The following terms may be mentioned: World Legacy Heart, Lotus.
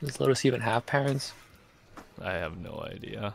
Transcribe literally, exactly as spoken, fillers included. Does Lotus even have parents? I have no idea.